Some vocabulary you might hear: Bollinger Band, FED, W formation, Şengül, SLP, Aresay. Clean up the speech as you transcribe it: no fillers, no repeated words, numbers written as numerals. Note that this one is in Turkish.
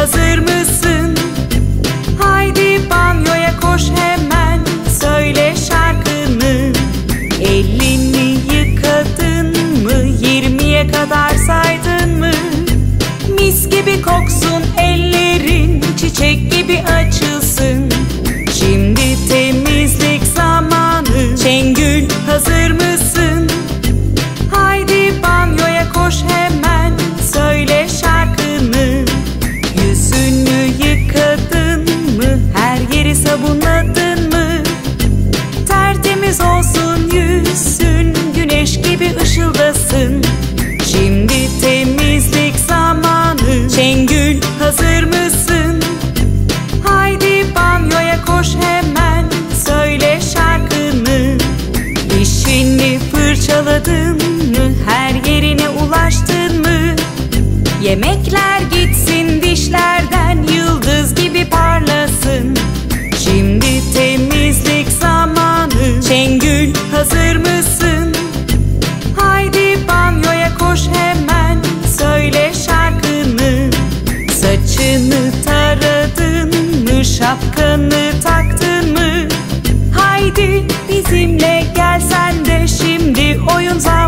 hazır mısın? Haydi banyoya koş hemen, söyle şarkını. Elini yıkadın mı? 20'ye kadar saydın mı? Mis gibi koksun ellerin, çiçek gibi açılsın. Şimdi temizlik zamanı. Şengül, hazır mısın? Haydi banyoya koş hemen, söyle şarkını. Yüzünü yıkadın mı? Her yeri sabunladın mı? Tertemiz olsun yüzün, güneş gibi ışıldasın. Şimdi temizlik zamanı. Şengül, hazır mısın? Haydi banyoya koş hemen, söyle şarkını. Dişini fırçaladın mı? Her yerine ulaştın mı? Yemekler gitsin dişlerden, yıldız gibi parlasın. Şimdi temizlik zamanı. Şengül, hazır mısın? Haydi banyoya koş hemen, söyle şarkını. Saçını taradın mı? Şapkanı taktın mı? Haydi bizimle gel sen de, şimdi oyun zamanı.